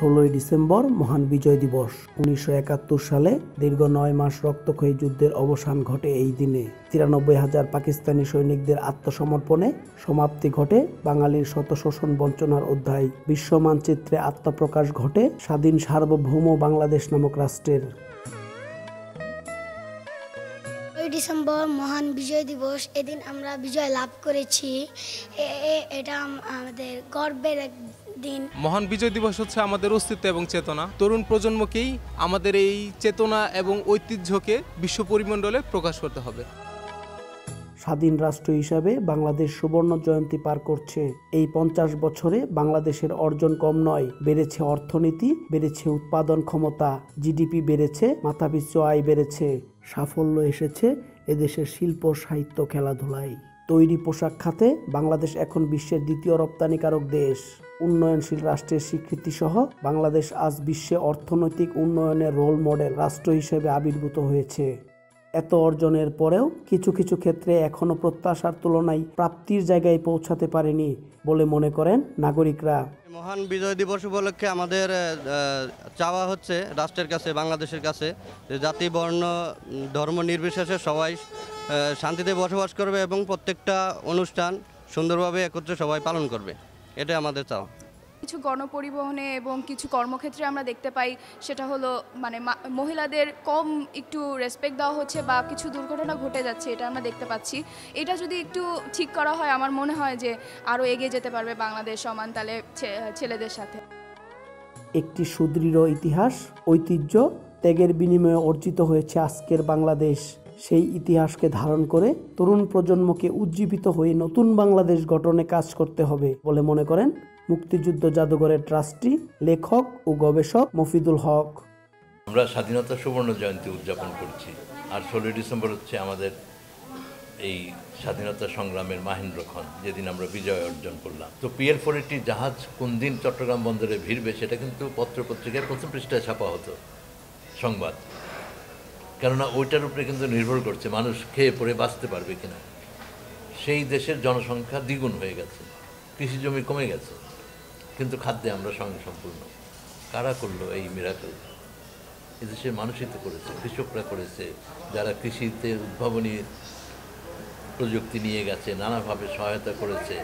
16 December মহান বিজয় দিবস। 1971 সালে দীর্ঘ ৯ মাস রক্তক্ষয়ী যুদ্ধের অবসান ঘটে এই দিনে। ৯৩,০০০ পাকিস্তানি সৈনিকদের আত্মসমর্পণে সমাপ্তি ঘটে বাঙালির শত শোষণ বঞ্চনার অধ্যায়। বিশ্ব মানচিত্রে আত্মপ্রকাশ ঘটে স্বাধীন সার্বভৌম বাংলাদেশ নামক রাষ্ট্রের। ১৬ ডিসেম্বর মহান বিজয় দিবস, এদিন আমরা বিজয় লাভ করেছি, এটা আমাদের গর্বের এক দিন। মহান বিজয় দিবস হচ্ছে আমাদের অস্তিত্ব এবং চেতনা। তরুণ প্রজন্মকেই আমাদের এই চেতনা এবং ঐতিহ্যকে বিশ্ব পরিমণ্ডলে প্রকাশ করতে হবে। স্বাধীন রাষ্ট্র হিসাবে বাংলাদেশ সুবর্ণ জয়ন্তী পার করছে। এই ৫০ বছরে বাংলাদেশের অর্জন কম নয়, বেড়েছে অর্থনীতি, বেড়েছে উৎপাদন ক্ষমতা, জিডিপি বেড়েছে, মাথাপিছু আয় বেড়েছে, সাফল্য এসেছে এদেশের শিল্প, সাহিত্য, খেলাধুলায়। তৈরি পোশাক খাতে বাংলাদেশ এখন বিশ্বের দ্বিতীয় রপ্তানিকারক দেশ। উন্নয়নশীল রাষ্ট্রের স্বীকৃতিসহ বাংলাদেশ আজ বিশ্বে অর্থনৈতিক উন্নয়নের রোল মডেল রাষ্ট্র হিসেবে আবির্ভূত হয়েছে। এত অর্জনের পরেও কিছু কিছু ক্ষেত্রে এখনও প্রত্যাশার তুলনায় প্রাপ্তির জায়গায় পৌঁছাতে পারেনি বলে মনে করেন নাগরিকরা। মহান বিজয় দিবস উপলক্ষে আমাদের চাওয়া হচ্ছে রাষ্ট্রের কাছে, বাংলাদেশের কাছে, যে জাতি, বর্ণ, ধর্ম নির্বিশেষে সবাই শান্তিতে বসবাস করবে এবং প্রত্যেকটা অনুষ্ঠান সুন্দরভাবে একত্রে সবাই পালন করবে, এটা আমাদের চাওয়া। কিছু গণপরিবহনে এবং কিছু কর্মক্ষেত্রে আমরা দেখতে পাই, সেটা হলো মানে মহিলাদের কম একটু রেসপেক্ট দেওয়া হচ্ছে বা কিছু দুর্ঘটনা ঘটে যাচ্ছে, এটা আমরা দেখতে পাচ্ছি। এটা যদি একটু ঠিক করা হয়, আমার মনে হয় যে আরও এগিয়ে যেতে পারবে বাংলাদেশ সমান তালে ছেলেদের সাথে। একটি সুদৃঢ় ইতিহাস, ঐতিহ্য, ত্যাগের বিনিময়ে অর্জিত হয়েছে আজকের বাংলাদেশ। সেই ইতিহাসকে ধারণ করে তরুণ প্রজন্মকে উজ্জীবিত হয়ে নতুন বাংলাদেশ গঠনে কাজ করতে হবে বলে মনে করেন মুক্তিযুদ্ধ জাদুঘরের ট্রাস্টি, লেখক ও গবেষক মফিদুল হক। আমরা স্বাধীনতা সুবর্ণ জয়ন্তী উদযাপন করছি, আর ১৬ ডিসেম্বর হচ্ছে আমাদের এই স্বাধীনতা সংগ্রামের মাহেন্দ্রক্ষণ, যেদিন আমরা বিজয় অর্জন করলাম। তো PL-480 জাহাজ কোন দিন চট্টগ্রাম বন্দরে ভিড়বে সেটা কিন্তু পত্রপত্রিকায় প্রথম পৃষ্ঠায় ছাপা হতো সংবাদ, কেননা ওইটার উপরে কিন্তু নির্ভর করছে মানুষ খেয়ে পড়ে বাঁচতে পারবে কিনা। সেই দেশের জনসংখ্যা দ্বিগুণ হয়ে গেছে, কৃষি জমি কমে গেছে, কিন্তু খাদ্যে আমরা স্বয়ংসম্পূর্ণ। কারা করলো এই মিরাকল? এদেশের মানুষই তো করেছে, কৃষকরা করেছে, যারা কৃষিতে উদ্ভাবনী প্রযুক্তি নিয়ে গেছে, নানাভাবে সহায়তা করেছে,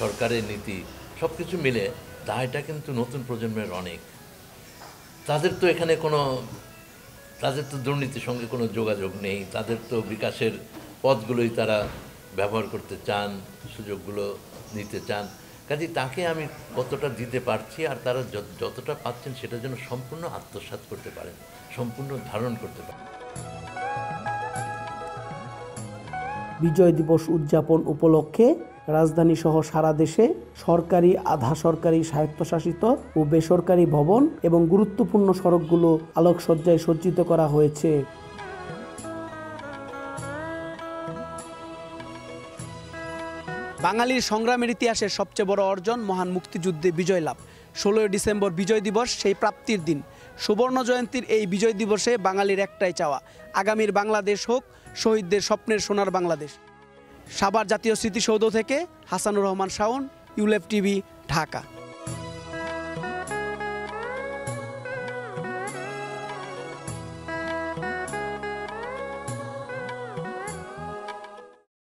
সরকারের নীতি, সব কিছু মিলে দায়টা কিন্তু নতুন প্রজন্মের অনেক। তাদের তো এখানে কোনো, তাদের তো দুর্নীতির সঙ্গে কোনো যোগাযোগ নেই, তাদের তো বিকাশের পথগুলোই তারা ব্যবহার করতে চান, সুযোগগুলো নিতে চান। কাজে তাকে আমি কতটা দিতে পারছি আর তারা যতটা পাচ্ছেন সেটা যেন সম্পূর্ণ আত্মসাৎ করতে পারেন, সম্পূর্ণ ধারণ করতে পারেন। বিজয় দিবস উদযাপন উপলক্ষে রাজধানী সহ সারা দেশে সরকারি, আধা সরকারি, স্বায়ত্তশাসিত ও বেসরকারি ভবন এবং গুরুত্বপূর্ণ সড়কগুলো আলোকসজ্জায় সজ্জিত করা হয়েছে। বাঙালির সংগ্রামের ইতিহাসের সবচেয়ে বড় অর্জন মহান মুক্তিযুদ্ধে বিজয় লাভ। ১৬ ডিসেম্বর বিজয় দিবস সেই প্রাপ্তির দিন। সুবর্ণ জয়ন্তীর এই বিজয় দিবসে বাঙালির একটাই চাওয়া, আগামীর বাংলাদেশ হোক শহীদদের স্বপ্নের সোনার বাংলাদেশ। সাভার জাতীয় স্মৃতিসৌধ থেকে হাসানুর রহমান শাওন, ULAB TV, ঢাকা।